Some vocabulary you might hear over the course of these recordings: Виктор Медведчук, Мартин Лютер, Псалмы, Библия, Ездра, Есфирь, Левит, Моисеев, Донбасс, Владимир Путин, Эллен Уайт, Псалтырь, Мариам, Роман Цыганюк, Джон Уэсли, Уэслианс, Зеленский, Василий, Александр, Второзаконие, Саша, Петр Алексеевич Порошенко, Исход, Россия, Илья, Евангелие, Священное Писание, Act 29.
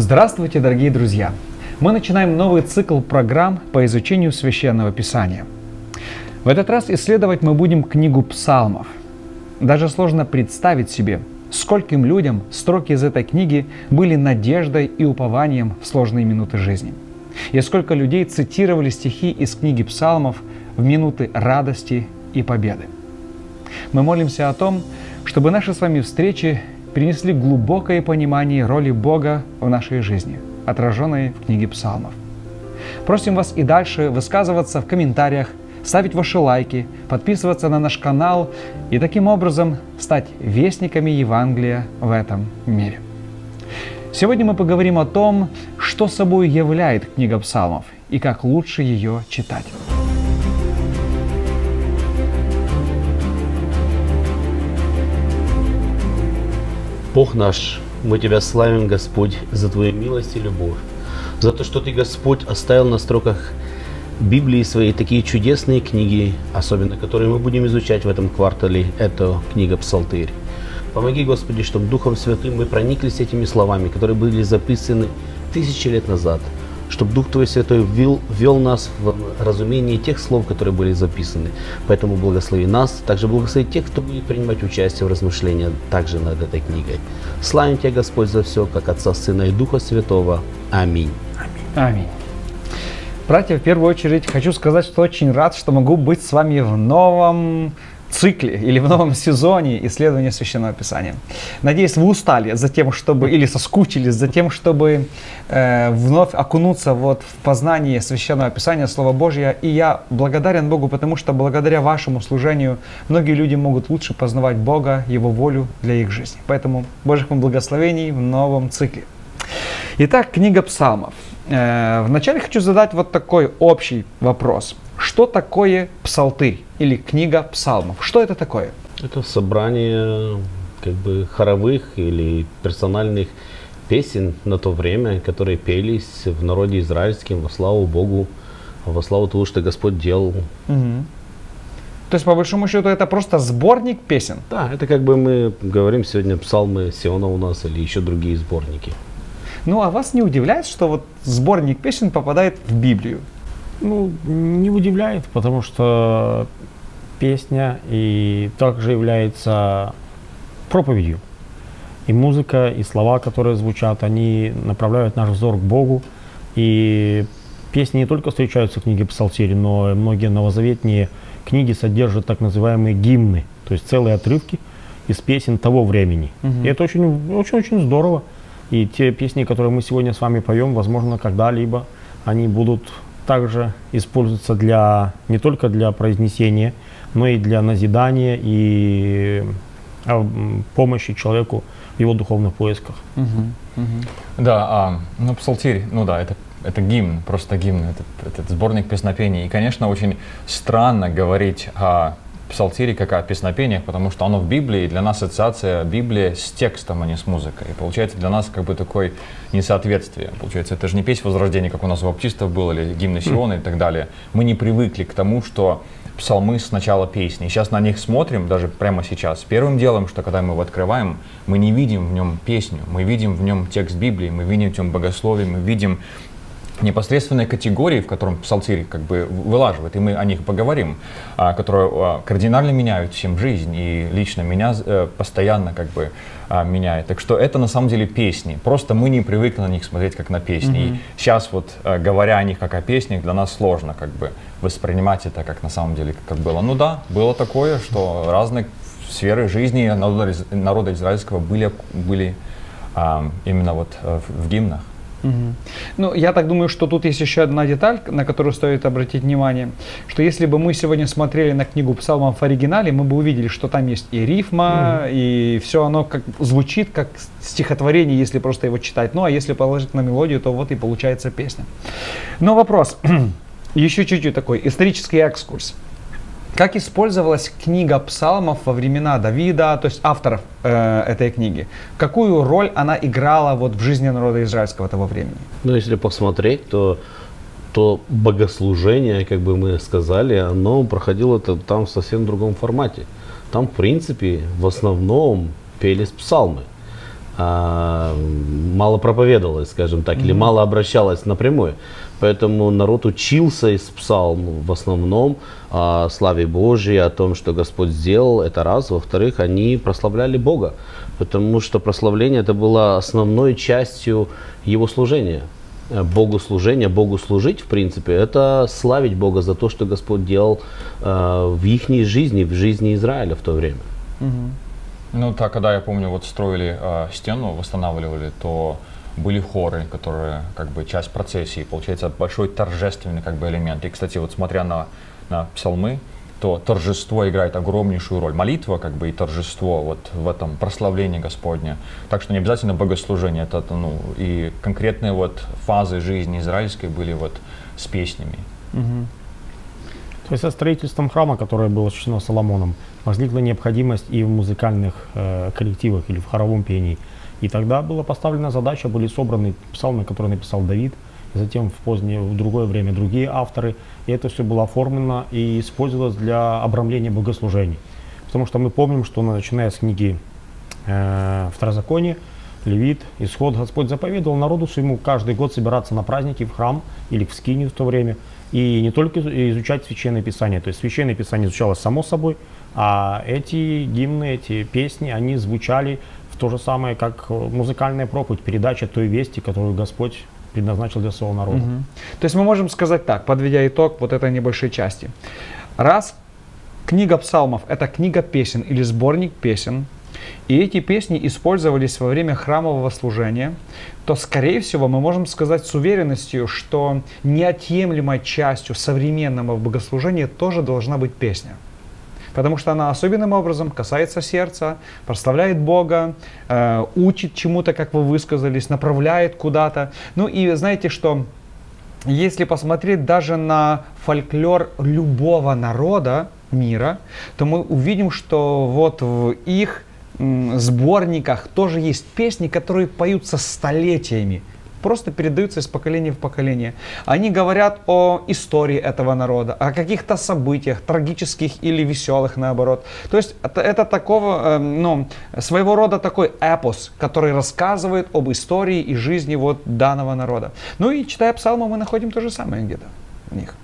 Здравствуйте, дорогие друзья! Мы начинаем новый цикл программ по изучению Священного Писания. В этот раз исследовать мы будем книгу Псалмов. Даже сложно представить себе, скольким людям строки из этой книги были надеждой и упованием в сложные минуты жизни. И сколько людей цитировали стихи из книги Псалмов в минуты радости и победы. Мы молимся о том, чтобы наши с вами встречи принесли глубокое понимание роли Бога в нашей жизни, отраженной в книге Псалмов. Просим вас и дальше высказываться в комментариях, ставить ваши лайки, подписываться на наш канал и таким образом стать вестниками Евангелия в этом мире. Сегодня мы поговорим о том, что собой является книга Псалмов и как лучше ее читать. Бог наш, мы Тебя славим, Господь, за Твою милость и любовь, за то, что Ты, Господь, оставил на строках Библии свои такие чудесные книги, особенно которые мы будем изучать в этом квартале, это книга Псалтырь. Помоги, Господи, чтобы Духом Святым мы прониклись этими словами, которые были записаны тысячи лет назад, чтобы Дух Твой Святой ввел нас в разумение тех слов, которые были записаны. Поэтому благослови нас, также благослови тех, кто будет принимать участие в размышлении также над этой книгой. Славим Тебя, Господь, за все, как Отца, Сына и Духа Святого. Аминь. Аминь. Братья, в первую очередь хочу сказать, что очень рад, что могу быть с вами в новом цикле или в новом сезоне исследования Священного Писания. Надеюсь, вы устали за тем, чтобы, или соскучились за тем, чтобы вновь окунуться вот в познание Священного Писания, Слова Божьего. И я благодарен Богу, потому что благодаря вашему служению многие люди могут лучше познавать Бога, Его волю для их жизни. Поэтому Божьих вам благословений в новом цикле. Итак, книга Псалмов. Вначале хочу задать вот такой общий вопрос. Что такое Псалтырь или книга Псалмов? Что это такое? Это собрание как бы хоровых или персональных песен на то время, которые пелись в народе израильском во славу Богу, во славу того, что Господь делал. Угу. То есть, по большому счету, это просто сборник песен? Да, это как бы мы говорим сегодня псалмы Сиона у нас или еще другие сборники. Ну, а вас не удивляет, что вот сборник песен попадает в Библию? Ну, не удивляет, потому что песня и также является проповедью. И музыка, и слова, которые звучат, они направляют наш взор к Богу. И песни не только встречаются в книге Псалтири, но и многие новозаветные книги содержат так называемые гимны, то есть целые отрывки из песен того времени. Угу. И это очень-очень здорово. И те песни, которые мы сегодня с вами поем, возможно, когда-либо они будут также используется для, не только для произнесения, но и для назидания и помощи человеку в его духовных поисках. Угу, угу. Да, ну, Псалтирь, ну да, это гимн, просто гимн, это сборник песнопений. И, конечно, очень странно говорить о Псалтире как о песнопениях, потому что оно в Библии, и для нас ассоциация Библии с текстом, а не с музыкой. И получается для нас как бы такое несоответствие. Получается, это же не песнь возрождения, как у нас у баптистов было, или гимн Сиона и так далее. Мы не привыкли к тому, что псалмы сначала песни. Сейчас на них смотрим, даже прямо сейчас. Первым делом, что когда мы его открываем, мы не видим в нем песню, мы видим в нем текст Библии, мы видим в нем богословие, мы видим непосредственной категории, в котором Псалтирь как бы вылаживает, и мы о них поговорим, которые кардинально меняют всем жизнь, и лично меня постоянно как бы меняет. Так что это на самом деле песни, просто мы не привыкли на них смотреть как на песни. Mm-hmm. И сейчас вот говоря о них как о песнях, для нас сложно как бы воспринимать это как на самом деле как было. Ну да, было такое, что разные сферы жизни народа израильского были именно вот в гимнах. Угу. Ну, я так думаю, что тут есть еще одна деталь, на которую стоит обратить внимание, что если бы мы сегодня смотрели на книгу Псалмов в оригинале, мы бы увидели, что там есть и рифма, угу, и все оно как, звучит как стихотворение, если просто его читать. Ну, а если положить на мелодию, то вот и получается песня. Но вопрос, еще чуть-чуть такой, исторический экскурс. Как использовалась книга Псалмов во времена Давида, то есть авторов этой книги? Какую роль она играла вот в жизни народа израильского того времени? Ну, если посмотреть, то богослужение, как бы мы сказали, оно проходило там в совсем другом формате. Там, в принципе, в основном пелись псалмы. мало проповедовалось, скажем так, или мало обращалось напрямую. Поэтому народ учился из псалм в основном о славе Божьей, о том, что Господь сделал, это раз. Во-вторых, они прославляли Бога, потому что прославление это было основной частью его служения. Богу служить, в принципе, это славить Бога за то, что Господь делал в их жизни, в жизни Израиля в то время. Ну, так, когда, я помню, вот строили стену, восстанавливали, то были хоры, которые, как бы, часть процессии, получается, большой торжественный, как бы, элемент. И, кстати, вот смотря на псалмы, то торжество играет огромнейшую роль. Молитва, как бы, и торжество вот в этом прославлении Господне. Так что не обязательно богослужение, это, ну, и конкретные вот фазы жизни израильской были вот с песнями. То есть со строительством храма, которое было осуществлено Соломоном, возникла необходимость и в музыкальных коллективах, или в хоровом пении. И тогда была поставлена задача, были собраны псалмы, которые написал Давид, затем в другое время другие авторы. И это все было оформлено и использовалось для обрамления богослужений. Потому что мы помним, что начиная с книги Второзаконие, Левит, Исход, Господь заповедовал народу своему каждый год собираться на праздники в храм или в скинию в то время. И не только изучать Священное Писание. То есть Священное Писание изучалось само собой, а эти гимны, эти песни, они звучали в то же самое, как музыкальная проповедь, передача той вести, которую Господь предназначил для своего народа. То есть мы можем сказать так, подведя итог вот этой небольшой части. Раз книга псалмов – это книга песен или сборник песен, и эти песни использовались во время храмового служения, то, скорее всего, мы можем сказать с уверенностью, что неотъемлемой частью современного богослужения тоже должна быть песня. Потому что она особенным образом касается сердца, прославляет Бога, учит чему-то, как вы высказались, направляет куда-то. Ну и знаете, что если посмотреть даже на фольклор любого народа мира, то мы увидим, что вот в их сборниках тоже есть песни, которые поются столетиями, просто передаются из поколения в поколение. Они говорят о истории этого народа, о каких-то событиях, трагических или веселых, наоборот. То есть это такого, ну, своего рода такой эпос, который рассказывает об истории и жизни вот данного народа. Ну и читая псалмы, мы находим то же самое где-то в них.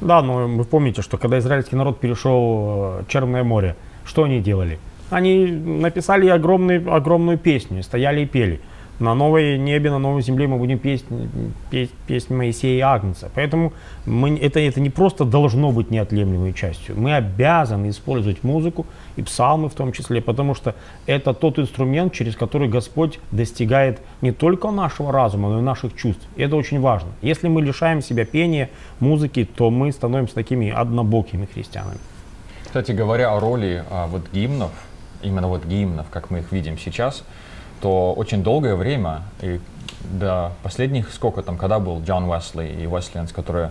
Да, но вы помните, что когда израильский народ перешел Черное море, что они делали? Они написали огромную песню, стояли и пели. На новой небе, на новой земле мы будем петь песнь Моисея и Агнца. Поэтому это не просто должно быть неотъемлемой частью. Мы обязаны использовать музыку и псалмы в том числе, потому что это тот инструмент, через который Господь достигает не только нашего разума, но и наших чувств. И это очень важно. Если мы лишаем себя пения, музыки, то мы становимся такими однобокими христианами. Кстати, говоря о роли вот гимнов, именно вот гимнов, как мы их видим сейчас, то очень долгое время, и до последних, сколько там, когда был Джон Уэсли и Уэслианс, который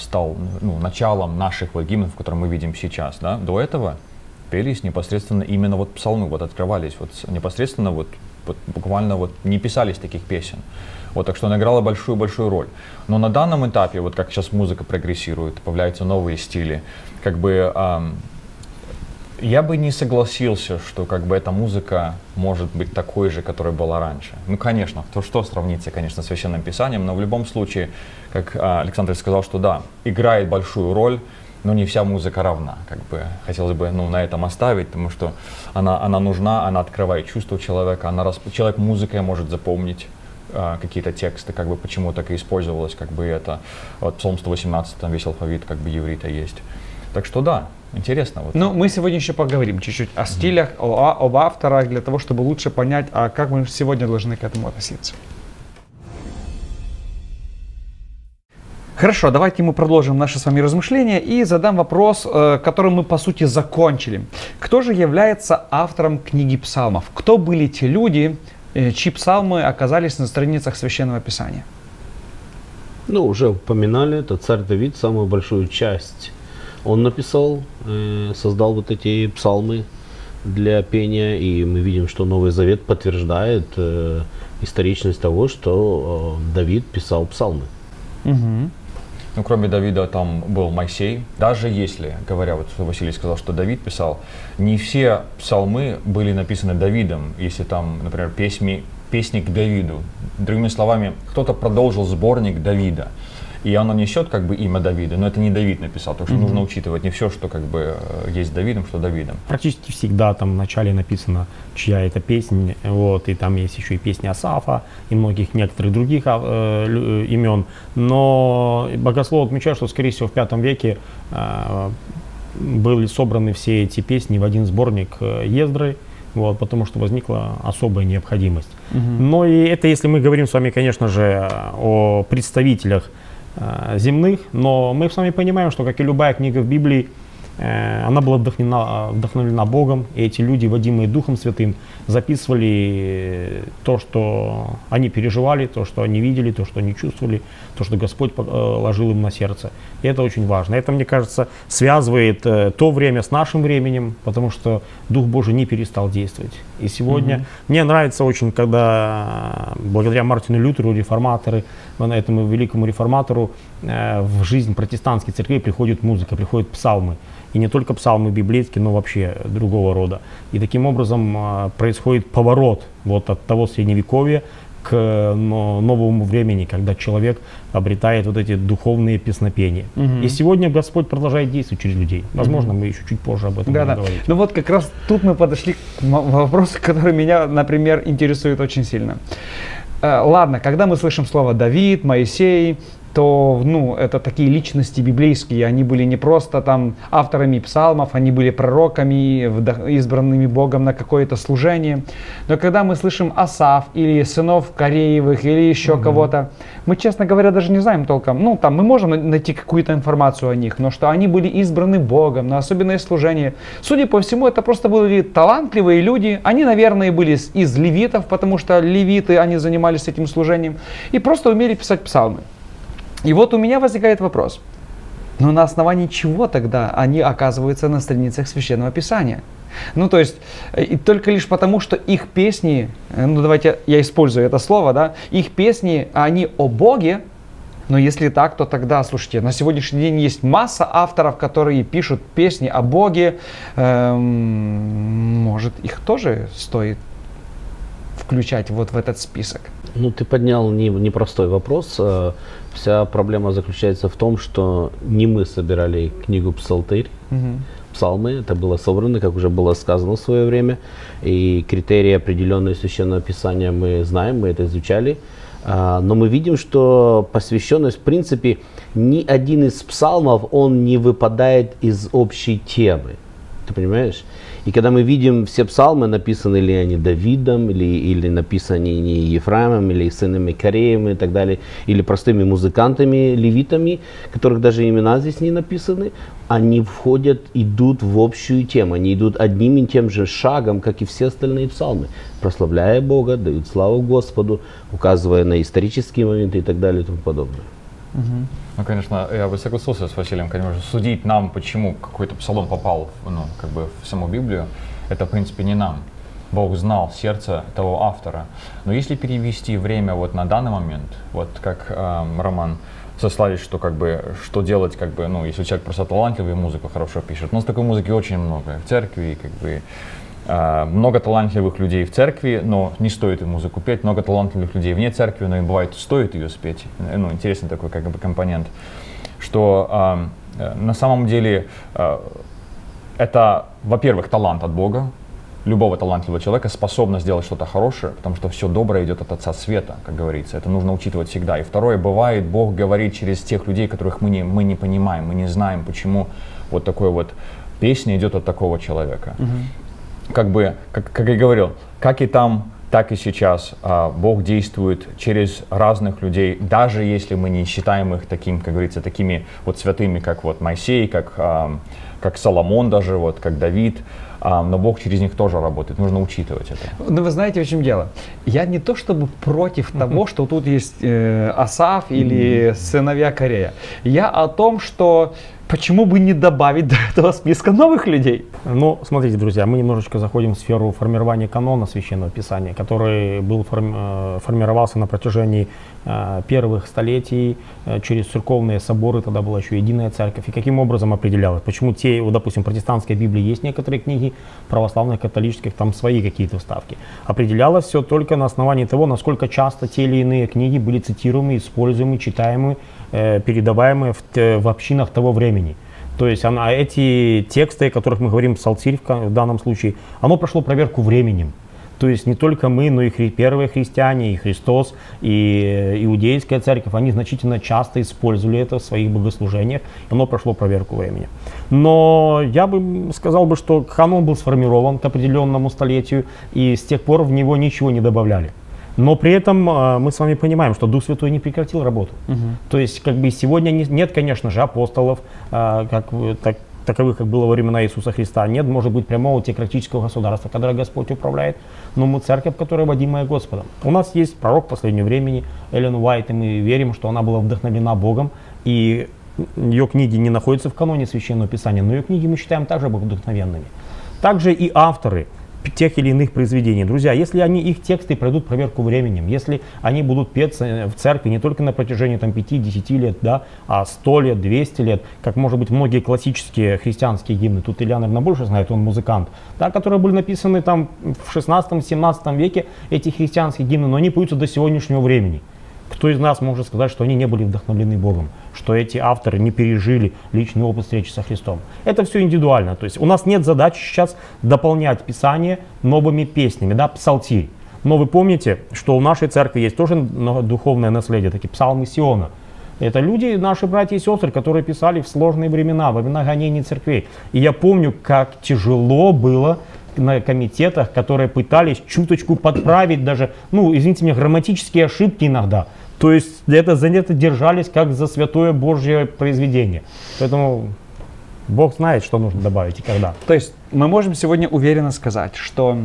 стал, ну, началом наших вот гимнов, которые мы видим сейчас, да, до этого пелись непосредственно именно вот псалмы, вот открывались, вот непосредственно вот буквально вот не писались таких песен. Вот, так что она играла большую-большую роль. Но на данном этапе, вот как сейчас музыка прогрессирует, появляются новые стили, как бы... Я бы не согласился, что как бы эта музыка может быть такой же, которая была раньше. Ну, конечно, то что сравнится, конечно, с Священным Писанием, но в любом случае, как Александр сказал, что да, играет большую роль, но не вся музыка равна. Как бы хотелось бы, ну, на этом оставить, потому что она нужна, она открывает чувства человека, человек музыкой может запомнить какие-то тексты, как бы почему так и использовалось, как бы это вот Псалм 118, там весь алфавит, как бы еврита есть. Так что да. Интересно. Вот. Ну, мы сегодня еще поговорим чуть-чуть о стилях, об авторах, для того, чтобы лучше понять, как мы сегодня должны к этому относиться. Хорошо, давайте мы продолжим наши с вами размышления и задам вопрос, которым мы, по сути, закончили. Кто же является автором книги псалмов? Кто были те люди, чьи псалмы оказались на страницах Священного Писания? Ну, уже упоминали, это царь Давид, самую большую часть. Он написал, создал вот эти псалмы для пения, и мы видим, что Новый Завет подтверждает историчность того, что Давид писал псалмы. Ну, кроме Давида, там был Моисей. Даже если, говоря, вот Василий сказал, что Давид писал, не все псалмы были написаны Давидом, если там, например, песни к Давиду. Другими словами, кто-то продолжил сборник Давида, и оно несет как бы имя Давида, но это не Давид написал, так что нужно учитывать не все, что как бы есть Давидом, что Давидом. Практически всегда там в начале написано, чья это песня, вот, и там есть еще и песни Асафа, и многих некоторых других имен, но богослов отмечает, что, скорее всего, в V веке были собраны все эти песни в один сборник Ездры, вот, потому что возникла особая необходимость. Но и это, если мы говорим с вами, конечно же, о представителях земных, но мы с вами понимаем, что, как и любая книга в Библии, она была вдохновлена Богом, и эти люди, водимые Духом Святым, записывали то, что они переживали, то, что они видели, то, что они чувствовали, то, что Господь положил им на сердце. И это очень важно. Это, мне кажется, связывает то время с нашим временем, потому что Дух Божий не перестал действовать. И сегодня мне нравится очень, когда благодаря Мартину Лютеру, реформаторы, этому великому реформатору, в жизнь протестантской церкви приходит музыка, приходят псалмы. И не только псалмы библейские, но вообще другого рода. И таким образом происходит поворот вот от того средневековья к новому времени, когда человек обретает вот эти духовные песнопения. И сегодня Господь продолжает действовать через людей. Возможно, мы еще чуть позже об этом будем говорить. Ну вот как раз тут мы подошли к вопросу, который меня, например, интересует очень сильно. Ладно, когда мы слышим слово Давид, Моисей, то, ну, это такие личности библейские, они были не просто там авторами псалмов, они были пророками, избранными Богом на какое-то служение. Но когда мы слышим Асав или сынов Кореевых или еще кого-то, мы, честно говоря, даже не знаем толком. Ну, там мы можем найти какую-то информацию о них, но что они были избраны Богом на особенное служение. Судя по всему, это просто были талантливые люди. Они, наверное, были из левитов, потому что левиты, они занимались этим служением и просто умели писать псалмы. И вот у меня возникает вопрос, но на основании чего тогда они оказываются на страницах Священного Писания? Ну, то есть, и только лишь потому, что их песни, ну, давайте я использую это слово, да, их песни, они о Боге, но если так, то тогда, слушайте, на сегодняшний день есть масса авторов, которые пишут песни о Боге, может, их тоже стоит включать вот в этот список? Ну, ты поднял непростой вопрос. Вся проблема заключается в том, что не мы собирали книгу «Псалтырь», псалмы, это было собрано, как уже было сказано в свое время, и критерии определенные Священного Писания мы знаем, мы это изучали, но мы видим, что посвященность, в принципе, ни один из псалмов, он не выпадает из общей темы, ты понимаешь? И когда мы видим все псалмы, написаны ли они Давидом, или написаны не Ефраимом, или сынами Кореем и так далее, или простыми музыкантами, левитами, которых даже имена здесь не написаны, они входят, идут в общую тему, они идут одним и тем же шагом, как и все остальные псалмы, прославляя Бога, дают славу Господу, указывая на исторические моменты и так далее и тому подобное. Ну, конечно, я бы согласился с Василием, конечно, судить нам, почему какой-то псалом попал, ну, как бы в саму Библию, это, в принципе, не нам. Бог знал сердце того автора. Но если перевести время вот на данный момент, вот как Роман сослались, что как бы, что делать, как бы, ну, если человек просто талантливый, музыку хорошо пишет, но с такой музыки очень много в церкви, как бы, много талантливых людей в церкви, но не стоит им музыку петь, много талантливых людей вне церкви, но им бывает стоит ее спеть. Ну, интересный такой как бы компонент, что на самом деле это, во-первых, талант от Бога, любого талантливого человека способна сделать что-то хорошее, потому что все доброе идет от Отца Света, как говорится, это нужно учитывать всегда. И второе, бывает, Бог говорит через тех людей, которых мы не понимаем, мы не знаем, почему вот такой вот песня идет от такого человека. Как бы, как я говорил, как и там, так и сейчас Бог действует через разных людей, даже если мы не считаем их таким, как говорится, такими вот святыми, как вот Моисей, как Соломон даже, вот, как Давид, но Бог через них тоже работает, нужно учитывать это. Ну, вы знаете, в чем дело? Я не то чтобы против того, что тут есть Асав или сыновья Корея. Я о том, что Почему бы не добавить до этого списка новых людей? Ну, смотрите, друзья, мы немножечко заходим в сферу формирования канона Священного Писания, который был формировался на протяжении первых столетий через церковные соборы, тогда была еще единая церковь. И каким образом определялось? Почему те, вот, допустим, в протестантской Библии есть некоторые книги, православных, католических, там свои какие-то вставки. Определялось все только на основании того, насколько часто те или иные книги были цитируемы, используемы, читаемы, передаваемые в общинах того времени. То есть эти тексты, о которых мы говорим, Псалтирь в данном случае, оно прошло проверку временем. То есть не только мы, но и первые христиане, и Христос, и иудейская церковь, они значительно часто использовали это в своих богослужениях. Оно прошло проверку времени. Но я бы сказал, что канон был сформирован к определенному столетию, и с тех пор в него ничего не добавляли. Но при этом мы с вами понимаем, что Дух Святой не прекратил работу. Угу. То есть сегодня нет, конечно же, апостолов, таковых, как было во времена Иисуса Христа. Нет, может быть, прямого теократического государства, когда Господь управляет, но мы церковь, которая водимая Господом. У нас есть пророк последнего времени, Эллен Уайт, и мы верим, что она была вдохновлена Богом, и ее книги не находятся в каноне Священного Писания, но ее книги мы считаем также богодухновенными. Также и авторы тех или иных произведений. Друзья, если их тексты пройдут проверку временем, если они будут петься в церкви не только на протяжении 5-10 лет, да, а 100 лет, 200 лет, как, может быть, многие классические христианские гимны, тут Илья, наверное, больше знает, он музыкант, да, которые были написаны там в 16-17 веке, эти христианские гимны, но они поются до сегодняшнего времени. Кто из нас может сказать, что они не были вдохновлены Богом, что эти авторы не пережили личный опыт встречи со Христом? Это все индивидуально. То есть у нас нет задачи сейчас дополнять Писание новыми песнями, да, псалтирь. Но вы помните, что у нашей церкви есть тоже духовное наследие, такие псалмы Сиона. Это люди, наши братья и сестры, которые писали в сложные времена, во времена гонений церквей. И я помню, как тяжело было на комитетах, которые пытались чуточку подправить даже, ну, извините меня, грамматические ошибки иногда. То есть это держались как за святое Божье произведение. Поэтому Бог знает, что нужно добавить и когда. То есть мы можем сегодня уверенно сказать, что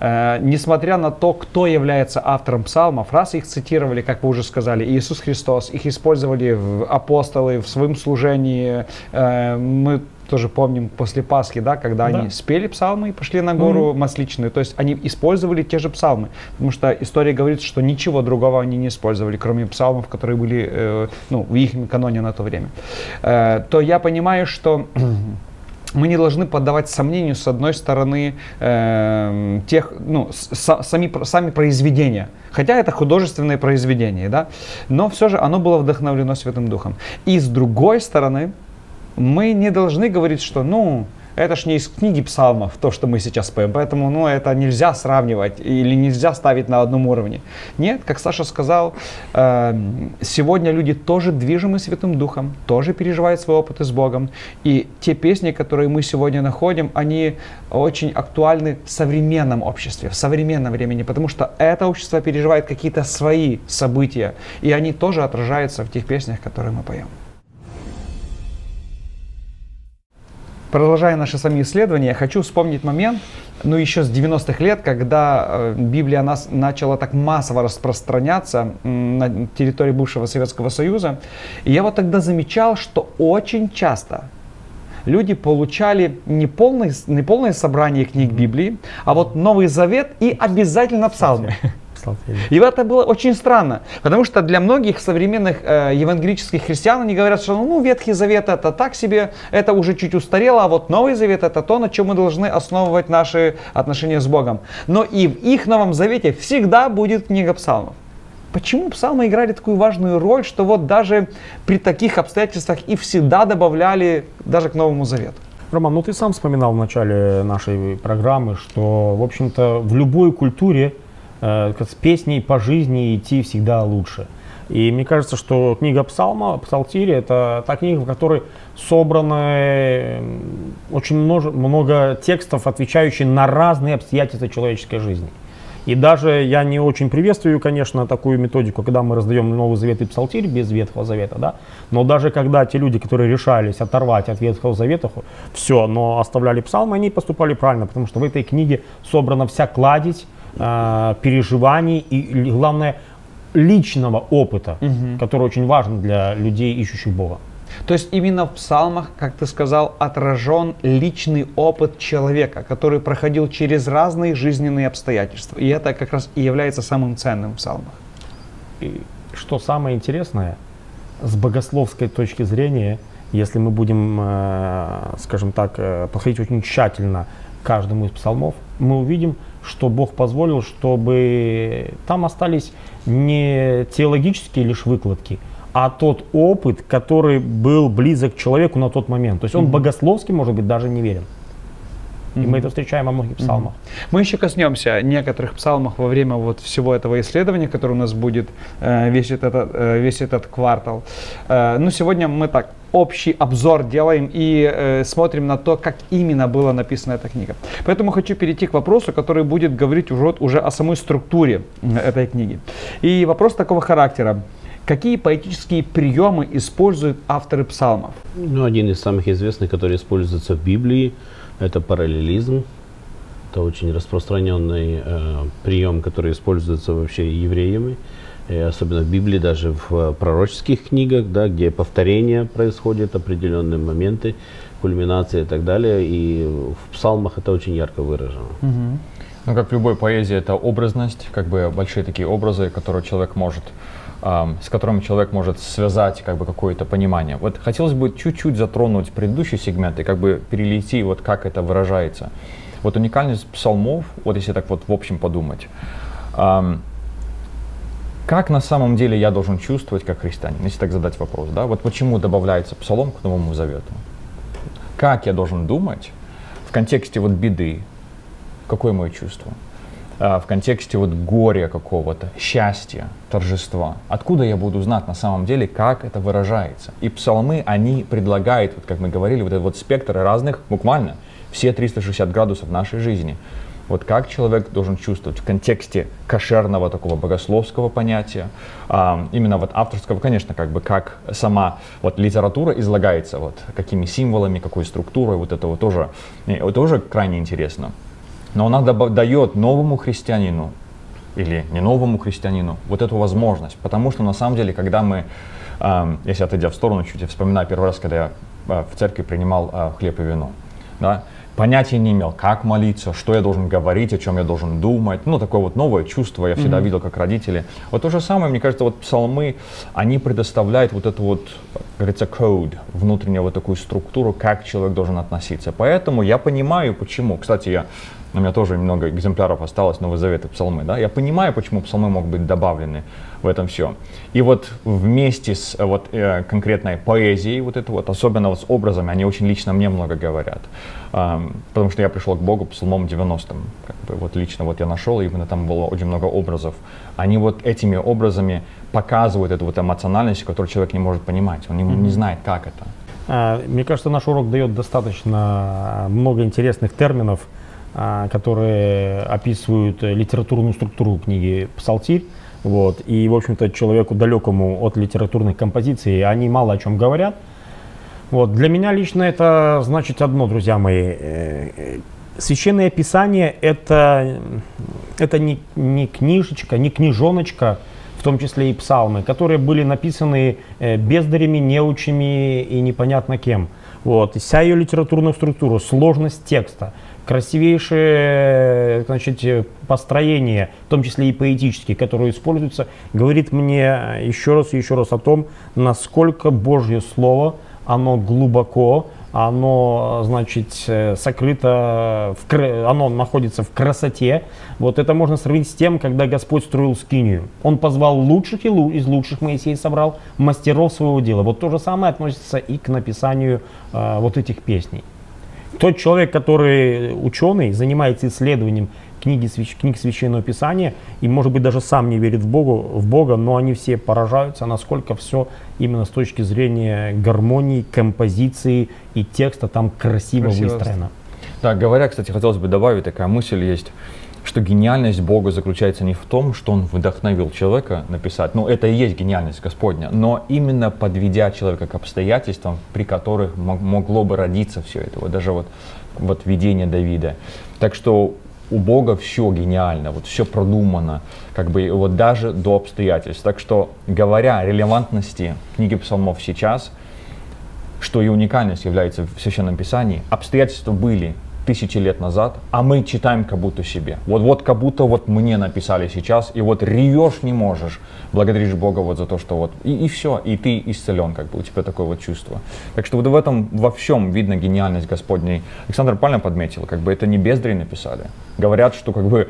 несмотря на то, кто является автором псалмов, раз их цитировали, как вы уже сказали, Иисус Христос, их использовали апостолы в своем служении, мы тоже помним после Пасхи, да, когда они спели псалмы и пошли на гору Масличную. То есть они использовали те же псалмы, потому что история говорит, что ничего другого они не использовали, кроме псалмов, которые были в их каноне на то время. То я понимаю, что мы не должны поддавать сомнению, с одной стороны, сами произведения. Хотя это художественное произведение, да, но все же оно было вдохновлено Святым Духом. И с другой стороны, мы не должны говорить, что, это ж не из книги псалмов, то, что мы сейчас поем, поэтому, это нельзя сравнивать или нельзя ставить на одном уровне. Нет, как Саша сказал, сегодня люди тоже движимы Святым Духом, тоже переживают свои опыты с Богом. И те песни, которые мы сегодня находим, они очень актуальны в современном обществе, в современном времени, потому что это общество переживает какие-то свои события, и они тоже отражаются в тех песнях, которые мы поем. Продолжая наши сами исследования, я хочу вспомнить момент, еще с 90-х лет, когда Библия начала так массово распространяться на территории бывшего Советского Союза. И я тогда замечал, что очень часто люди получали не полное собрание книг Библии, а Новый Завет и обязательно псалмы. И это было очень странно, потому что для многих современных евангелических христиан они говорят, что Ветхий Завет это так себе, это уже чуть устарело, а Новый Завет это то, на чем мы должны основывать наши отношения с Богом. Но и в их Новом Завете всегда будет книга псалмов. Почему псалмы играли такую важную роль, что даже при таких обстоятельствах и всегда добавляли даже к Новому Завету? Роман, ты сам вспоминал в начале нашей программы, что в общем-то в любой культуре с песней по жизни идти всегда лучше. И мне кажется, что книга Псалма, Псалтирь, это та книга, в которой собраны очень много текстов, отвечающих на разные обстоятельства человеческой жизни. И даже я не очень приветствую, конечно, такую методику, когда мы раздаем Новый Завет и Псалтирь без Ветхого Завета, да? Но даже когда те люди, которые решались оторвать от Ветхого Завета все, но оставляли псалмы, они поступали правильно, потому что в этой книге собрана вся кладезь переживаний и, главное, личного опыта, который очень важен для людей, ищущих Бога. То есть именно в псалмах, как ты сказал, отражен личный опыт человека, который проходил через разные жизненные обстоятельства. И это как раз и является самым ценным в псалмах. И что самое интересное, с богословской точки зрения, если мы будем, скажем так, подходить очень тщательно к каждому из псалмов, мы увидим, что Бог позволил, чтобы там остались не теологические лишь выкладки, а тот опыт, который был близок к человеку на тот момент. То есть он богословски, может быть, даже неверен. И мы это встречаем во многих псалмах. Мы еще коснемся некоторых псалмов во время вот всего этого исследования, которое у нас будет весь этот квартал. Но сегодня мы так общий обзор делаем и смотрим на то, как именно была написана эта книга. Поэтому хочу перейти к вопросу, который будет говорить уже о самой структуре этой книги. И вопрос такого характера. Какие поэтические приемы используют авторы псалмов? Ну, один из самых известных, который используется в Библии, это параллелизм. Это очень распространенный прием, который используется вообще евреями, и особенно в Библии, даже в пророческих книгах, да, где повторение происходит, определенные моменты, кульминации и так далее. И в псалмах это очень ярко выражено. Угу. Ну, как в любой поэзии, это образность, как бы большие такие образы, которые человек может... с которым человек может связать как бы какое-то понимание. Вот хотелось бы чуть-чуть затронуть предыдущий сегмент и как бы перейти, вот как это выражается. Вот уникальность псалмов, вот если так вот в общем подумать, как на самом деле я должен чувствовать как христианин, если так задать вопрос, да, вот почему добавляется псалом к Новому Завету? Как я должен думать в контексте вот беды, какое мое чувство? В контексте вот горя какого-то, счастья, торжества. Откуда я буду знать на самом деле, как это выражается? И псалмы, они предлагают, вот как мы говорили, вот этот вот спектр разных, буквально, все 360 градусов нашей жизни. Вот как человек должен чувствовать в контексте кошерного такого богословского понятия, именно вот авторского, конечно, как бы как сама вот литература излагается, вот какими символами, какой структурой, вот это вот тоже крайне интересно. Но она дает новому христианину, или не новому христианину, вот эту возможность. Потому что на самом деле, когда мы, если отойдя в сторону, чуть я вспоминаю первый раз, когда я в церкви принимал хлеб и вино, да, понятия не имел, как молиться, что я должен говорить, о чем я должен думать. Ну, такое вот новое чувство я всегда видел, как родители. Вот то же самое, мне кажется, вот псалмы, они предоставляют вот эту вот, как говорится, код, внутреннюю вот такую структуру, как человек должен относиться. Поэтому я понимаю, почему. Кстати, у меня тоже много экземпляров осталось, Новый Завет и псалмы. Да? Я понимаю, почему псалмы могут быть добавлены в этом все. И вот вместе с вот, конкретной поэзией, вот это вот, особенно вот с образами, они очень лично мне много говорят. Потому что я пришел к Богу псалмом 90-м. Как бы, вот лично вот я нашел, и именно там было очень много образов. Они вот этими образами показывают эту вот эмоциональность, которую человек не может понимать. Он не знает, как это. Мне кажется, наш урок дает достаточно много интересных терминов, которые описывают литературную структуру книги «Псалтирь». Вот. И, в общем-то, человеку далекому от литературных композиций они мало о чем говорят. Вот. Для меня лично это значит одно, друзья мои. Священное Писание – это не книжечка, не книжоночка, в том числе и псалмы, которые были написаны бездарями, неучими и непонятно кем. Вот. Вся ее литературная структура, сложность текста, красивейшее, значит, построение, в том числе и поэтические, которые используются, говорит мне еще раз о том, насколько Божье Слово, оно глубоко, оно, значит, сокрыто, оно находится в красоте. Вот это можно сравнить с тем, когда Господь строил скинию. Он позвал лучших из лучших, Моисей собрал мастеров своего дела. Вот то же самое относится и к написанию вот этих песней. Тот человек, который ученый, занимается исследованием книг Священного Писания, и, может быть, даже сам не верит в Бога, но они все поражаются, насколько все именно с точки зрения гармонии, композиции и текста там красиво выстроено. Да, говоря, кстати, хотелось бы добавить, такая мысль есть, что гениальность Бога заключается не в том, что Он вдохновил человека написать, ну это и есть гениальность Господня, но именно подведя человека к обстоятельствам, при которых могло бы родиться все это, вот даже вот видение Давида. Так что у Бога все гениально, вот все продумано, как бы вот даже до обстоятельств. Так что, говоря о релевантности книги псалмов сейчас, что и уникальность является в Священном Писании. Обстоятельства были тысячи лет назад, а мы читаем как будто себе. Вот как будто вот мне написали сейчас, и вот ревешь не можешь, благодаришь Бога вот за то, что вот, и все, и ты исцелен, как бы, у тебя такое вот чувство. Так что вот в этом во всем видно гениальность Господней. Александр правильно подметил, как бы это не бездарь написали. Говорят, что как бы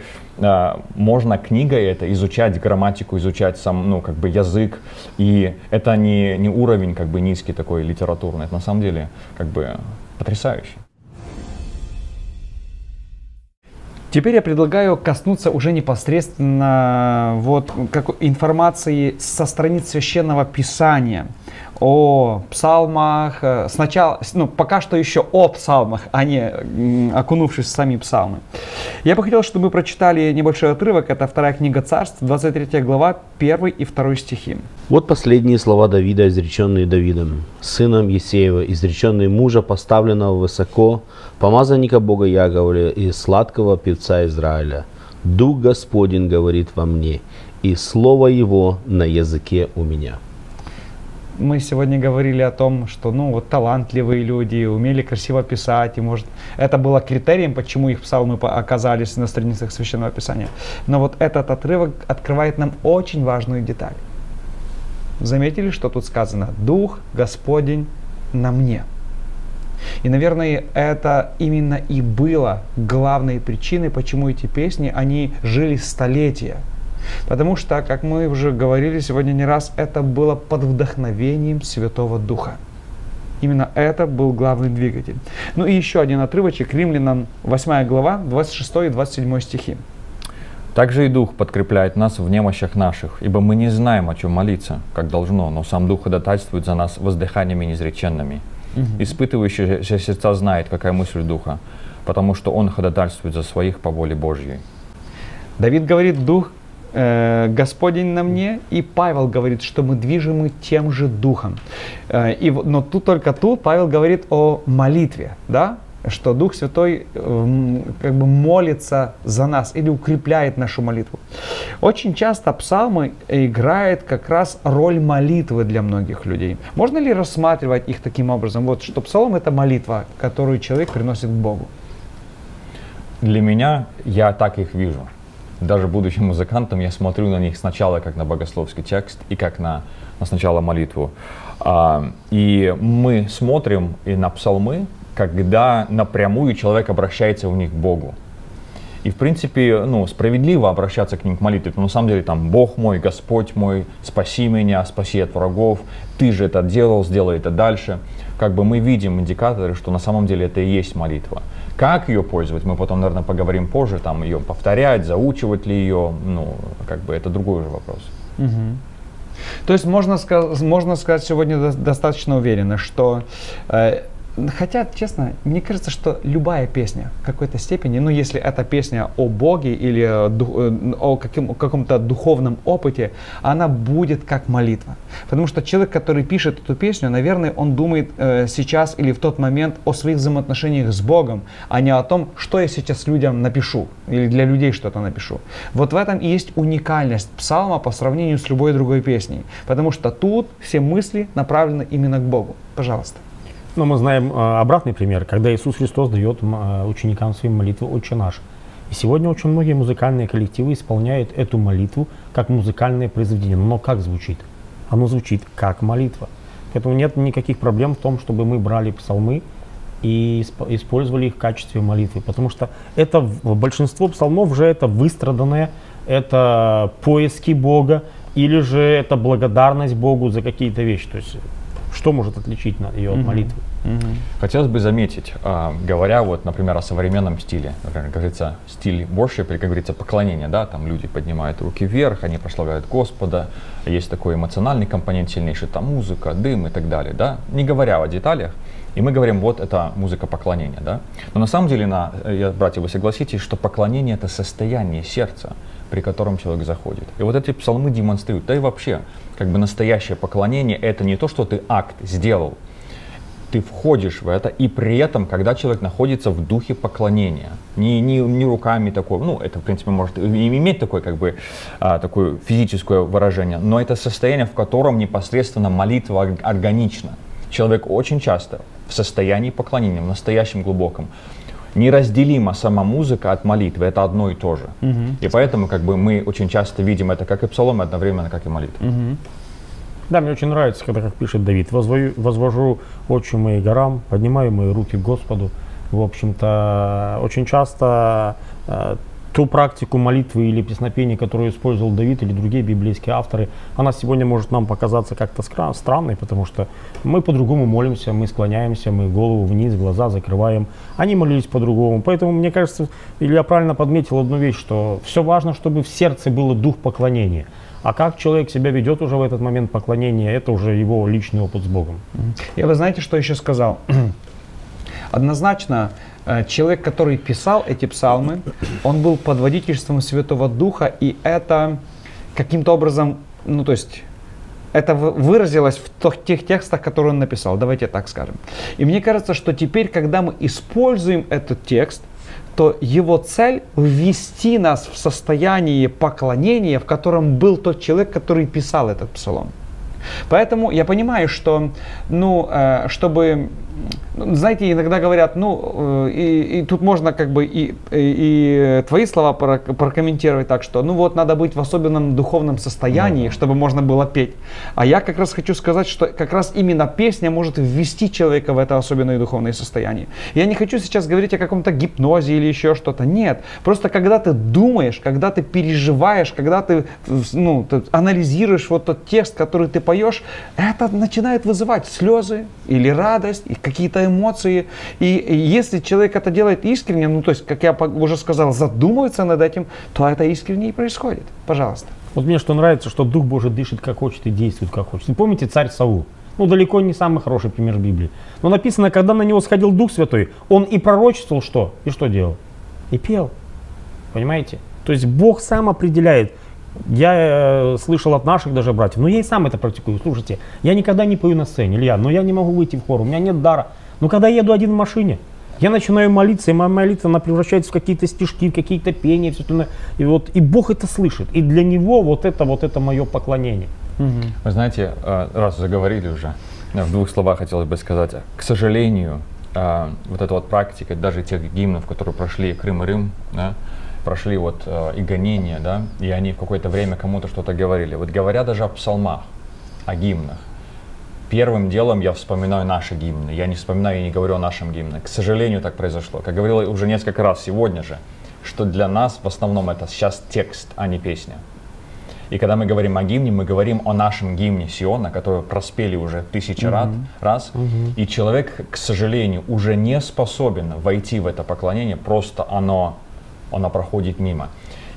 можно книгой это изучать, грамматику изучать, сам, ну, как бы язык, и это не уровень как бы низкий такой литературный, это на самом деле как бы потрясающе. Теперь я предлагаю коснуться уже непосредственно вот информации со страниц Священного Писания о псалмах. Сначала, ну, пока что еще о псалмах, а не окунувшись в сами псалмы. Я бы хотел, чтобы мы прочитали небольшой отрывок. Это 2 книга Царств, 23 глава, 1 и 2 стихи. Вот последние слова Давида, изреченные Давидом, сыном Есеева, изреченные мужа, поставленного высоко, помазанника Бога Яковлева и сладкого певца Израиля. «Дух Господень говорит во мне, и слово Его на языке у меня». Мы сегодня говорили о том, что, ну, вот талантливые люди умели красиво писать, и, может, это было критерием, почему их псалмы оказались на страницах Священного Писания. Но вот этот отрывок открывает нам очень важную деталь. Заметили, что тут сказано? «Дух Господень на мне». И, наверное, это именно и было главной причиной, почему эти песни, они жили столетия. Потому что, как мы уже говорили сегодня не раз, это было под вдохновением Святого Духа. Именно это был главный двигатель. Ну и еще один отрывочек, Римлянам 8 глава, 26 и 27 стихи. «Также и Дух подкрепляет нас в немощах наших, ибо мы не знаем, о чем молиться, как должно, но сам Дух ходатайствует за нас воздыханиями неизреченными». Испытывающий сердца знает, какая мысль Духа, потому что Он ходатайствует за своих по воле Божьей. Давид говорит, Дух Господень на мне, и Павел говорит, что мы движимы тем же Духом. Но тут Павел говорит о молитве, да? Что Дух Святой как бы молится за нас или укрепляет нашу молитву. Очень часто псалмы играют как раз роль молитвы для многих людей. Можно ли рассматривать их таким образом, вот, что псалом – это молитва, которую человек приносит к Богу? Для меня, я так их вижу. Даже будучи музыкантом, я смотрю на них сначала как на богословский текст и как на сначала молитву. И мы смотрим и на псалмы, когда напрямую человек обращается в них к Богу. И, в принципе, ну, справедливо обращаться к ним к молитве, но на самом деле там «Бог мой, Господь мой, спаси меня, спаси от врагов, ты же это делал, сделай это дальше». Как бы мы видим индикаторы, что на самом деле это и есть молитва. Как ее пользовать, мы потом, наверное, поговорим позже, там ее повторять, заучивать ли ее, ну, как бы это другой уже вопрос. То есть можно сказать сегодня достаточно уверенно, что… Хотя, честно, мне кажется, что любая песня в какой-то степени, ну, если это песня о Боге или о каком-то духовном опыте, она будет как молитва. Потому что человек, который пишет эту песню, наверное, он думает сейчас или в тот момент о своих взаимоотношениях с Богом, а не о том, что я сейчас людям напишу или для людей что-то напишу. Вот в этом и есть уникальность псалма по сравнению с любой другой песней. Потому что тут все мысли направлены именно к Богу. Пожалуйста. Но мы знаем обратный пример, когда Иисус Христос дает ученикам свои молитвы «Отче наш». И сегодня очень многие музыкальные коллективы исполняют эту молитву как музыкальное произведение. Но как звучит? Оно звучит как молитва. Поэтому нет никаких проблем в том, чтобы мы брали псалмы и использовали их в качестве молитвы. Потому что это большинство псалмов уже это выстраданное, это поиски Бога или же это благодарность Богу за какие-то вещи. То есть, что может отличить ее от молитвы? Хотелось бы заметить, говоря вот, например, о современном стиле, например, как говорится, стиль worship, или, как говорится, поклонение, да, там люди поднимают руки вверх, они прославляют Господа, есть такой эмоциональный компонент сильнейший, там музыка, дым и так далее, да, не говоря о деталях, и мы говорим, вот это музыка поклонения, да, но на самом деле, братья, вы согласитесь, что поклонение это состояние сердца, при котором человек заходит. И вот эти псалмы демонстрируют, да и вообще, как бы настоящее поклонение, это не то, что ты акт сделал, ты входишь в это, и при этом, когда человек находится в духе поклонения, не руками такой, ну, это, в принципе, может иметь такое, как бы, такое физическое выражение, но это состояние, в котором непосредственно молитва органична. человек очень часто в состоянии поклонения, в настоящем глубоком, неразделима сама музыка от молитвы, это одно и то же. И поэтому как бы мы очень часто видим это как и псалом, одновременно как и молитва. Да, мне очень нравится, когда, как пишет Давид, возвожу очи мои горам, поднимаю мои руки к Господу. В общем-то, очень часто ту практику молитвы или песнопения, которую использовал Давид или другие библейские авторы, она сегодня может нам показаться как-то странной, потому что мы по-другому молимся, мы склоняемся, мы голову вниз, глаза закрываем. Они молились по-другому. Поэтому, мне кажется, Илья правильно подметил одну вещь, что все важно, чтобы в сердце был дух поклонения. А как человек себя ведет уже в этот момент поклонения, это уже его личный опыт с Богом. Я, вы знаете, что еще сказал? Однозначно, человек, который писал эти псалмы, он был под водительством Святого Духа, и это каким-то образом, ну то есть, это выразилось в тех текстах, которые он написал, давайте так скажем. И мне кажется, что теперь, когда мы используем этот текст, то его цель — ввести нас в состояние поклонения, в котором был тот человек, который писал этот псалом. Поэтому я понимаю, что, ну, чтобы, знаете, иногда говорят, ну, и тут можно как бы и твои слова прокомментировать так, что, ну вот, надо быть в особенном духовном состоянии, чтобы можно было петь. А я как раз хочу сказать, что как раз именно песня может ввести человека в это особенное духовное состояние. Я не хочу сейчас говорить о каком-то гипнозе или еще что-то, нет. Просто когда ты думаешь, когда ты переживаешь, когда ты, ну, ты анализируешь вот тот текст, который ты поешь, это начинает вызывать слезы или радость, и какие-то эмоции. И если человек это делает искренне, ну то есть, как я уже сказал, задумывается над этим, то это искренне и происходит. Пожалуйста. Вот мне что нравится, что Дух Божий дышит как хочет и действует как хочет. И помните царь Саул? Ну, далеко не самый хороший пример Библии. Но написано, когда на него сходил Дух Святой, он и пророчествовал что? И что делал? И пел. Понимаете? То есть Бог сам определяет. Я слышал от наших даже братьев, но я и сам это практикую. Слушайте, я никогда не пою на сцене, Илья, но я не могу выйти в хор, у меня нет дара. Но когда я еду один в машине, я начинаю молиться, и моя молитва, она превращается в какие-то стишки, в какие-то пения, все остальное. И вот, и Бог это слышит, и для Него вот это мое поклонение. Вы знаете, раз заговорили уже, в двух словах хотелось бы сказать, к сожалению, вот эта вот практика, даже тех гимнов, которые прошли Крым и Рим, да, прошли вот и гонения, да, и они в какое-то время кому-то что-то говорили. Вот говоря даже о псалмах, о гимнах, первым делом я вспоминаю наши гимны. Я не вспоминаю и не говорю о нашем гимне. К сожалению, так произошло. Как говорила уже несколько раз сегодня же, что для нас в основном это сейчас текст, а не песня. И когда мы говорим о гимне, мы говорим о нашем гимне Сиона, который проспели уже тысячи раз. И человек, к сожалению, уже не способен войти в это поклонение, просто оно проходит мимо.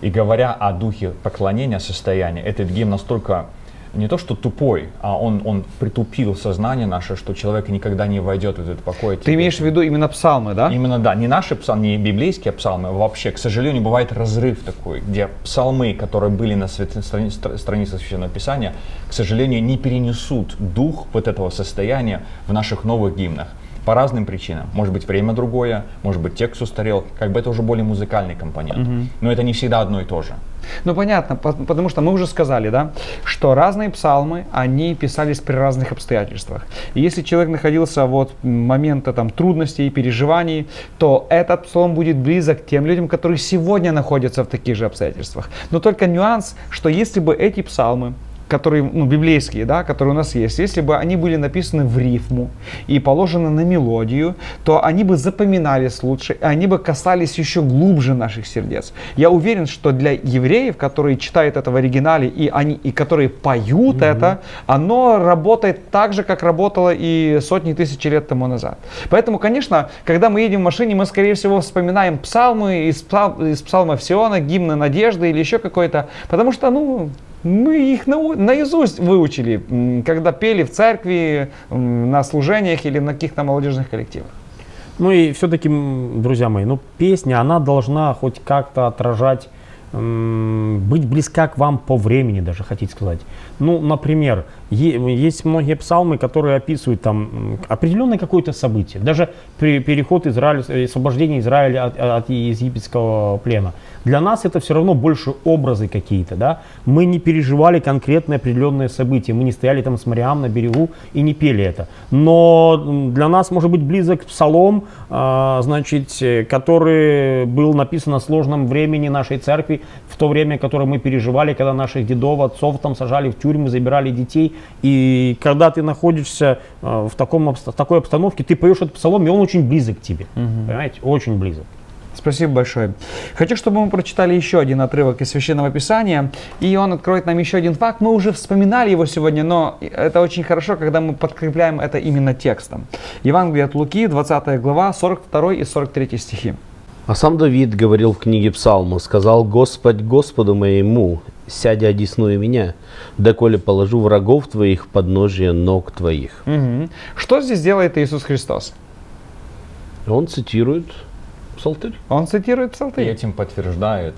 И говоря о духе поклонения, состояния, этот гимн настолько не то что тупой, а он притупил сознание наше, что человек никогда не войдет в этот покой. Ты имеешь в виду именно псалмы, да? Именно, да. Не наши псалмы, не библейские псалмы. Вообще, к сожалению, бывает разрыв такой, где псалмы, которые были на странице Священного Писания, к сожалению, не перенесут дух вот этого состояния в наших новых гимнах. По разным причинам. Может быть, время другое, может быть, текст устарел. Как бы это уже более музыкальный компонент. Но это не всегда одно и то же. Ну, понятно, потому что мы уже сказали, да, что разные псалмы, они писались при разных обстоятельствах. И если человек находился вот в момент там трудностей и переживаний, то этот псалом будет близок к тем людям, которые сегодня находятся в таких же обстоятельствах. Но только нюанс, что если бы эти псалмы, которые, ну, библейские, да, которые у нас есть, если бы они были написаны в рифму и положены на мелодию, то они бы запоминались лучше, они бы касались еще глубже наших сердец. Я уверен, что для евреев, которые читают это в оригинале и которые поют это, оно работает так же, как работало и сотни тысяч лет тому назад. Поэтому, конечно, когда мы едем в машине, мы, скорее всего, вспоминаем псалмы из псалмов Сиона, гимна надежды или еще какой-то, потому что, ну, мы их наизусть выучили, когда пели в церкви, на служениях или на каких-то молодежных коллективах. Ну и все-таки, друзья мои, ну, песня, она должна хоть как-то отражать, быть близка к вам по времени даже, хотите сказать. Ну, например, Есть многие псалмы, которые описывают там определенное какое-то событие. Даже переход Израиля, освобождение Израиля от египетского плена. Для нас это все равно больше образы какие-то. Да? Мы не переживали конкретное определенное событие. Мы не стояли там с Мариам на берегу и не пели это. Но для нас может быть близок псалом, значит, который был написан на сложном времени нашей церкви, в то время, которое мы переживали, когда наших дедов, отцов там сажали в тюрьмы, забирали детей. И когда ты находишься в такой обстановке, ты поешь этот псалом, и он очень близок к тебе. Угу. Понимаете? Очень близок. Спасибо большое. Хочу, чтобы мы прочитали еще один отрывок из Священного Писания, и он откроет нам еще один факт. Мы уже вспоминали его сегодня, но это очень хорошо, когда мы подкрепляем это именно текстом. Евангелие от Луки, 20 глава, 42 и 43 стихи. «А сам Давид говорил в книге Псалма, сказал: Господь Господу моему, сядя одесную меня, доколе положу врагов твоих в подножие ног твоих». Угу. Что здесь делает Иисус Христос? Он цитирует Псалтырь. Он цитирует Псалтырь. И этим подтверждает,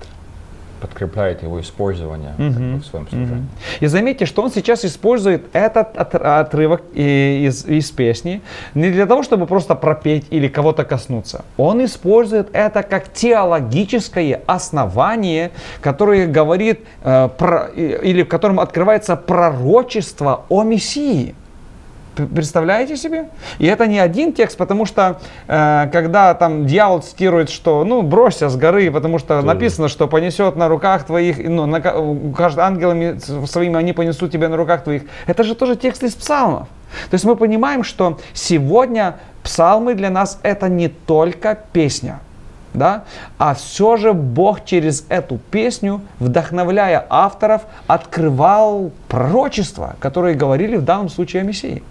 подкрепляет его использование в своем служении. И заметьте, что он сейчас использует этот отрывок из песни не для того, чтобы просто пропеть или кого-то коснуться. Он использует это как теологическое основание, которое говорит, или в котором открывается пророчество о Мессии. Представляете себе? И это не один текст, потому что когда там дьявол цитирует, что ну бросься с горы, потому что написано, что понесет на руках твоих, ну, ангелами своими они понесут тебя на руках твоих. Это же тоже текст из псалмов. То есть мы понимаем, что сегодня псалмы для нас это не только песня. Да? А все же Бог через эту песню, вдохновляя авторов, открывал пророчества, которые говорили в данном случае о Мессии.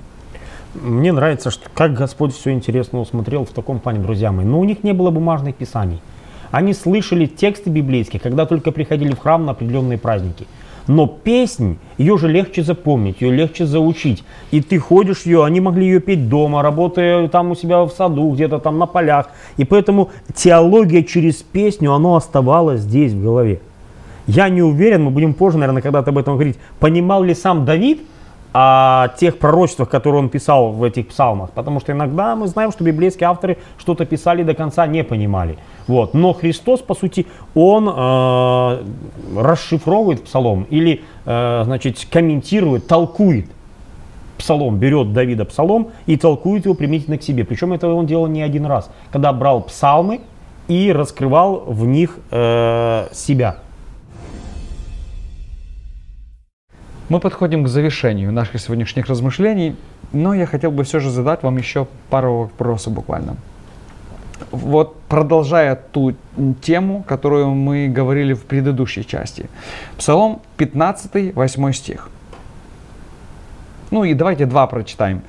Мне нравится, что, как Господь все интересно усмотрел в таком плане, друзья мои. Но у них не было бумажных писаний. Они слышали тексты библейские, когда только приходили в храм на определенные праздники. Но песнь, ее же легче запомнить, ее легче заучить. И ты ходишь ее, они могли ее петь дома, работая там у себя в саду, где-то там на полях. И поэтому теология через песню, она оставалась здесь в голове. Я не уверен, мы будем позже, наверное, когда-то об этом говорить, понимал ли сам Давид о тех пророчествах, которые он писал в этих псалмах. Потому что иногда мы знаем, что библейские авторы что-то писали до конца, не понимали. Вот. Но Христос, по сути, он расшифровывает псалом или, значит, комментирует, толкует псалом, берет Давида псалом и толкует его применительно к себе. Причем это он делал не один раз, когда брал псалмы и раскрывал в них себя. Мы подходим к завершению наших сегодняшних размышлений, но я хотел бы все же задать вам еще пару вопросов буквально. Вот продолжая ту тему, которую мы говорили в предыдущей части. Псалом 15, 8 стих. Ну и давайте два прочитаем.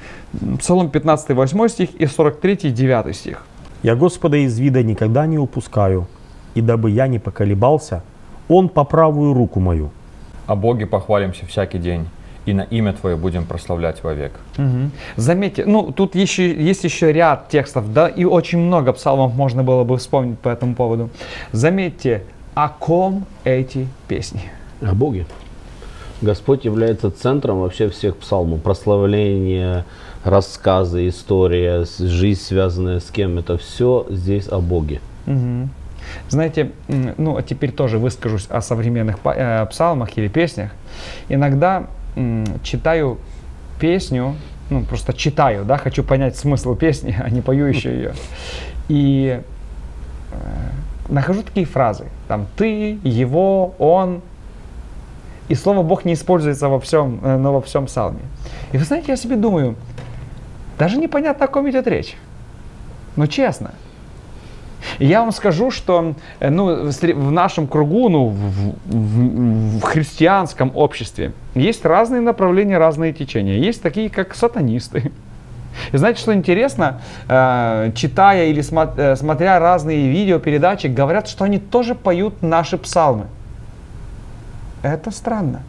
Псалом 15, 8 стих и 43, 9 стих. «Я Господа из вида никогда не упускаю, и дабы я не поколебался, Он по правую руку мою». О Боге похвалимся всякий день, и на имя Твое будем прославлять вовек. Угу. Заметьте, ну тут еще, есть еще ряд текстов, да, и очень много псалмов можно было бы вспомнить по этому поводу. Заметьте, о ком эти песни? О Боге. Господь является центром вообще всех псалмов. Прославление, рассказы, история, жизнь, связанная с кем, это все здесь о Боге. Угу. Знаете, ну а теперь тоже выскажусь о современных псалмах или песнях. Иногда читаю песню, ну просто читаю, да, хочу понять смысл песни, а не пою еще ее. И нахожу такие фразы, там «ты», «его», «он». И слово «Бог» не используется во всем псалме. И вы знаете, я себе думаю, даже непонятно, о ком идет речь. Но честно. Я вам скажу, что ну, в нашем кругу, ну, в христианском обществе есть разные направления, разные течения. Есть такие, как сатанисты. И знаете, что интересно? Читая или смотря разные видеопередачи, говорят, что они тоже поют наши псалмы. Это странно.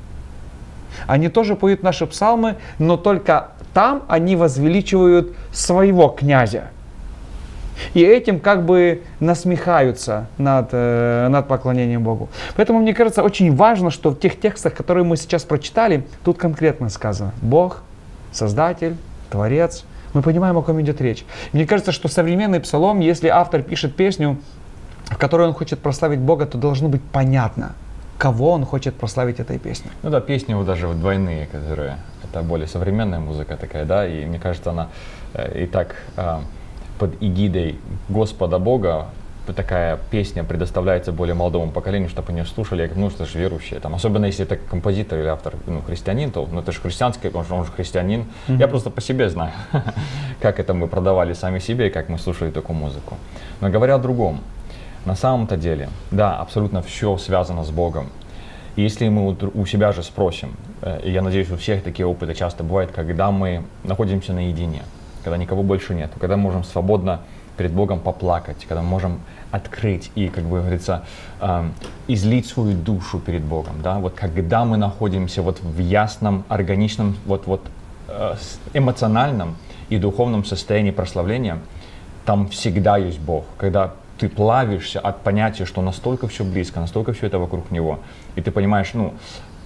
Они тоже поют наши псалмы, но только там они возвеличивают своего князя. И этим как бы насмехаются над поклонением Богу. Поэтому, мне кажется, очень важно, что в тех текстах, которые мы сейчас прочитали, тут конкретно сказано. Бог, Создатель, Творец. Мы понимаем, о ком идет речь. Мне кажется, что современный псалом, если автор пишет песню, в которой он хочет прославить Бога, то должно быть понятно, кого он хочет прославить этой песней. Ну да, песни вот даже вот двойные, которые это более современная музыка такая, да, и мне кажется, она и так под эгидой Господа Бога такая песня предоставляется более молодому поколению, чтобы они слушали, ну это же верующие, там, особенно если это композитор или автор, ну христианин, то, ну это же христианское, потому что он же христианин. Я просто по себе знаю, как это мы продавали сами себе и как мы слушали такую музыку. Но говоря о другом. На самом-то деле, да, абсолютно все связано с Богом. И если мы у себя же спросим, и я надеюсь, у всех такие опыты часто бывают, когда мы находимся наедине, когда никого больше нет, когда мы можем свободно перед Богом поплакать, когда мы можем открыть и, как бы говорится, излить свою душу перед Богом, да, вот когда мы находимся вот в ясном, органичном, вот эмоциональном и духовном состоянии прославления, там всегда есть Бог, когда ты плавишься от понятия, что настолько все близко, настолько все это вокруг него. И ты понимаешь, ну,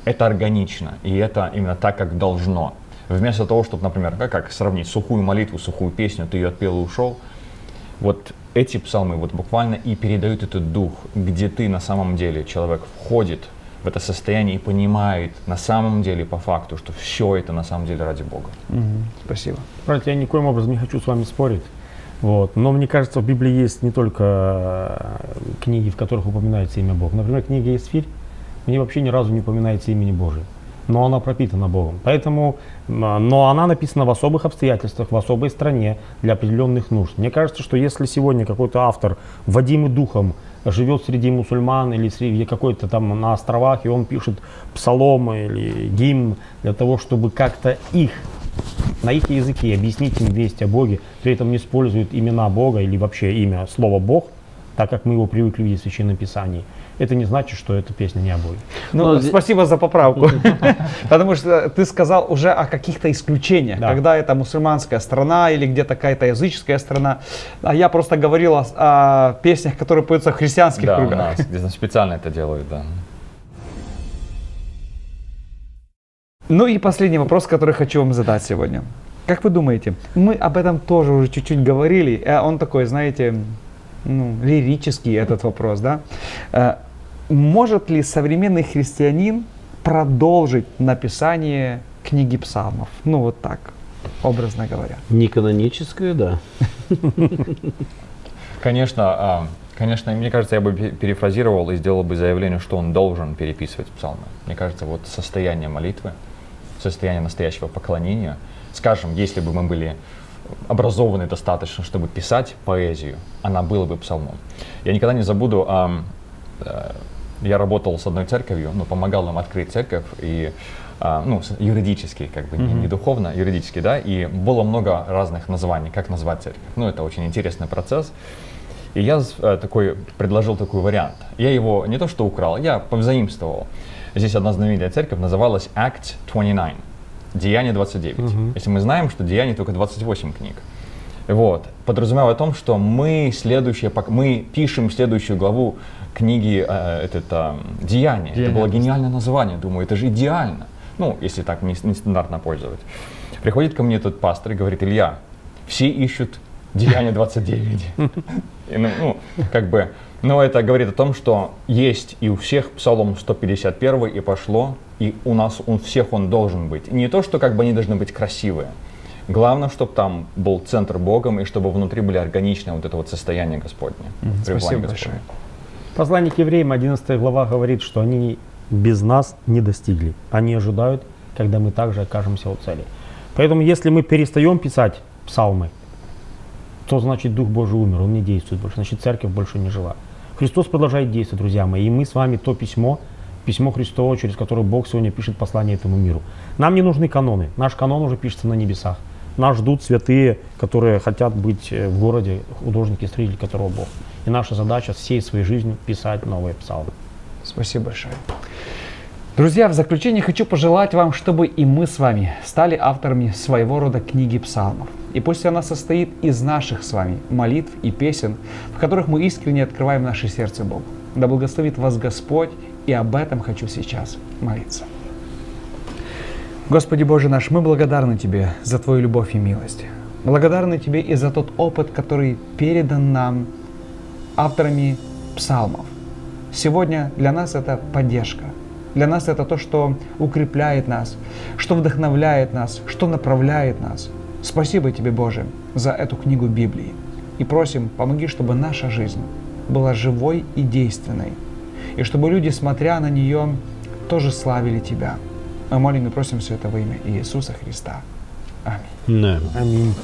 это органично, и это именно так, как должно. Вместо того, чтобы, например, как сравнить сухую молитву, сухую песню, ты ее отпел и ушел. Вот эти псалмы вот буквально и передают этот дух, где ты на самом деле, человек входит в это состояние и понимает на самом деле, по факту, что все это на самом деле ради Бога. Спасибо. Братья, я никоим образом не хочу с вами спорить. Вот. Но мне кажется, в Библии есть не только книги, в которых упоминается имя Бога. Например, книга «Есфирь» мне вообще ни разу не упоминается имени Божие, но она пропитана Богом. Поэтому, но она написана в особых обстоятельствах, в особой стране, для определенных нужд. Мне кажется, что если сегодня какой-то автор, водимый духом, живет среди мусульман или какой-то там на островах, и он пишет псалом или гимн для того, чтобы как-то их... на их языке объяснить им весть о Боге, при этом не используют имена Бога или вообще имя, слово «Бог», так как мы его привыкли видеть в Священном Писании. Это не значит, что эта песня не о Боге. Ну, спасибо за поправку. Потому что ты сказал уже о каких-то исключениях, когда это мусульманская страна или где-то какая-то языческая страна. А я просто говорил о песнях, которые поются в христианских кругах. Да, специально это делают, да. Ну и последний вопрос, который хочу вам задать сегодня. Как вы думаете, мы об этом тоже уже чуть-чуть говорили, он такой, знаете, ну, лирический этот вопрос, да? Может ли современный христианин продолжить написание книги псалмов? Ну вот так, образно говоря. Не каноническое, да. Конечно, мне кажется, я бы перефразировал и сделал бы заявление, что он должен переписывать псалмы. Мне кажется, вот состояние молитвы, состояние настоящего поклонения. Скажем, если бы мы были образованы достаточно, чтобы писать поэзию, она была бы псалмом. Я никогда не забуду, я работал с одной церковью, но помогал им открыть церковь, и, ну, юридически, как бы, не духовно, юридически, да, и было много разных названий, как назвать церковь. Ну, это очень интересный процесс. И я предложил такой вариант. Я его не то что украл, я повзаимствовал. Здесь одна знаменитая церковь называлась Act 29, Деяние 29. Если мы знаем, что Деяние только 28 книг. Вот. Подразумевая о том, что мы пишем следующую главу книги Деяния. Это было гениальное название, думаю, это же идеально. Ну, если так нестандартно пользовать. Приходит ко мне тот пастор и говорит: Илья, все ищут Деяние 29. Ну, как бы, но это говорит о том, что есть и у всех Псалом 151 и пошло, и у нас у всех он должен быть. И не то, что как бы они должны быть красивые. Главное, чтобы там был центр Богом и чтобы внутри были органичные вот это вот состояние Господне. Спасибо большое. Послание к евреям, 11 глава, говорит, что они без нас не достигли. Они ожидают, когда мы также окажемся у цели. Поэтому, если мы перестаем писать псалмы, то значит Дух Божий умер, Он не действует больше, значит Церковь больше не жила. Христос продолжает действовать, друзья мои, и мы с вами то письмо Христово, через которое Бог сегодня пишет послание этому миру. Нам не нужны каноны, наш канон уже пишется на небесах. Нас ждут святые, которые хотят быть в городе, художники, строители которого Бог. И наша задача всей своей жизнью писать новые псалмы. Спасибо большое. Друзья, в заключение хочу пожелать вам, чтобы и мы с вами стали авторами своего рода книги псалмов. И пусть она состоит из наших с вами молитв и песен, в которых мы искренне открываем наше сердце Богу. Да благословит вас Господь, и об этом хочу сейчас молиться. Господи Боже наш, мы благодарны Тебе за Твою любовь и милость. Благодарны Тебе и за тот опыт, который передан нам авторами псалмов. Сегодня для нас это поддержка. Для нас это то, что укрепляет нас, что вдохновляет нас, что направляет нас. Спасибо Тебе, Боже, за эту книгу Библии. И просим, помоги, чтобы наша жизнь была живой и действенной. И чтобы люди, смотря на нее, тоже славили Тебя. Мы молим и просим все это во имя Иисуса Христа. Аминь. Аминь.